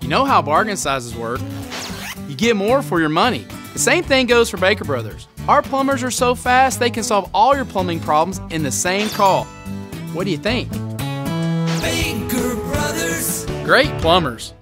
You know how bargain sizes work. You get more for your money. The same thing goes for Baker Brothers. Our plumbers are so fast, they can solve all your plumbing problems in the same call. What do you think? Baker Brothers. Great plumbers.